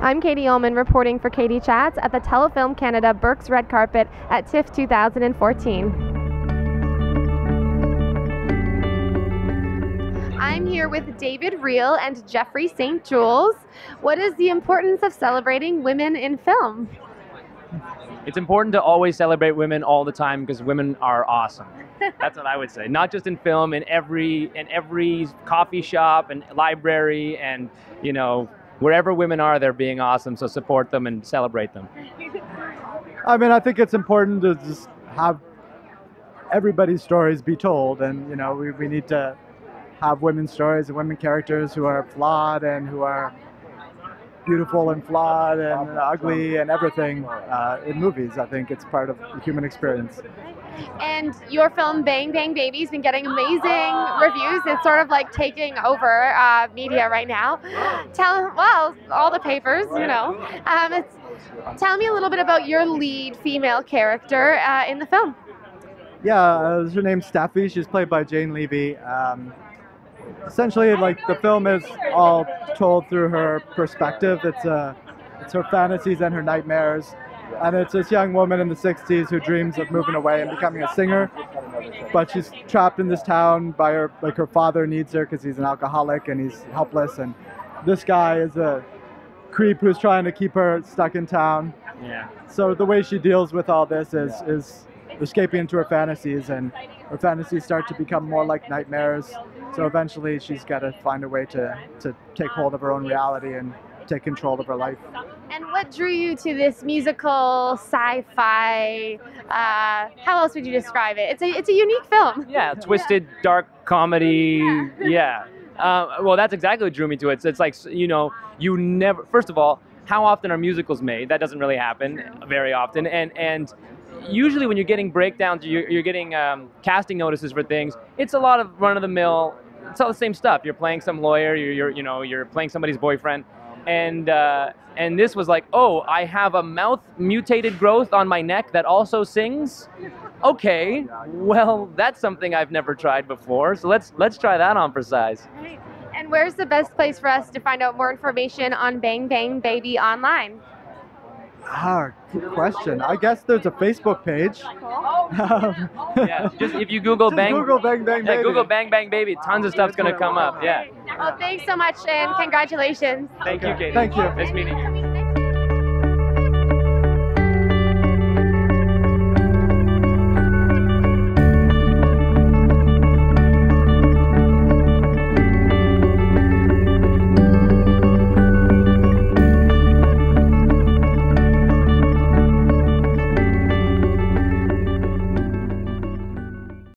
I'm Katie Uhlmann reporting for KATIE Chats at the Telefilm Canada Burke's Red Carpet at TIFF 2014. I'm here with David Reale and Jeffrey St. Jules. What is the importance of celebrating women in film? It's important to always celebrate women all the time because women are awesome. That's what I would say. Not just in film, in every coffee shop and library and, you know, wherever women are, they're being awesome. So support them and celebrate them. I mean, I think it's important to just have everybody's stories be told, and, you know, we need to have women's stories and women characters who are flawed and who are beautiful and flawed and ugly and everything in movies. I think it's part of the human experience. And your film Bang Bang Baby has been getting amazing reviews. It's sort of like taking over media right now. All the papers, you know. Tell me a little bit about your lead female character in the film. Yeah, her name's Steffi. She's played by Jane Levy. Essentially, like, the film is all told through her perspective. It's her fantasies and her nightmares, and it's this young woman in the 60s who dreams of moving away and becoming a singer, but she's trapped in this town by her, like, her father needs her because he's an alcoholic and he's helpless, and this guy is a creep who's trying to keep her stuck in town. Yeah. So the way she deals with all this is escaping into her fantasies, and her fantasies start to become more like nightmares. So eventually she's got to find a way to take hold of her own reality and take control of her life. And what drew you to this musical, sci-fi, how else would you describe it? It's a unique film. Yeah, twisted, dark comedy, yeah. Well, that's exactly what drew me to it. So it's like, you know, you never, first of all, how often are musicals made? That doesn't really happen very often. And usually when you're getting breakdowns, you're getting casting notices for things, it's a lot of run-of-the-mill, it's all the same stuff. You're playing some lawyer, you're playing somebody's boyfriend, and this was like, oh, I have a mouth mutated growth on my neck that also sings? Okay, well, that's something I've never tried before, so let's try that on for size. And where's the best place for us to find out more information on Bang Bang Baby online? Ah, good question. I guess there's a Facebook page. Yeah, just if you Google Bang Bang Baby. Yeah, Google Bang Bang Baby. Tons of stuff's going to come up. Yeah. Well, thanks so much and congratulations. Thank you, Katie. Thank you. Nice meeting you.